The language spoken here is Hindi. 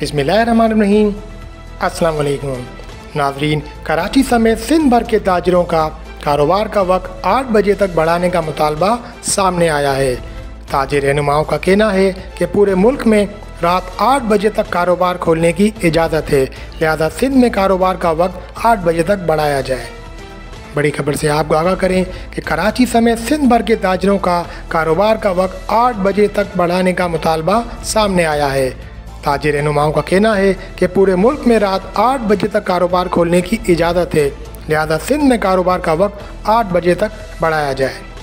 बिस्मिल्लाहिर्रहमानिर्रहीम। अस्सलाम वालेकुम नाजरीन। कराची समेत सिंध भर के ताजरों का कारोबार का वक्त 8 बजे तक बढ़ाने का मुतालबा सामने आया है। ताजिर रहनुमाओं का कहना है कि पूरे मुल्क में रात 8 बजे तक कारोबार खोलने की इजाज़त है, लिहाजा सिंध में कारोबार का वक्त 8 बजे तक बढ़ाया जाए। बड़ी खबर से आपको आगाह करें कि कराची समेत सिंध भर के ताजरों का कारोबार का वक्त 8 बजे तक बढ़ाने का मुतालबा सामने आया है। ताजिर रहनुमाओं का कहना है कि पूरे मुल्क में रात 8 बजे तक कारोबार खोलने की इजाज़त है, लिहाजा सिंध में कारोबार का वक्त 8 बजे तक बढ़ाया जाए।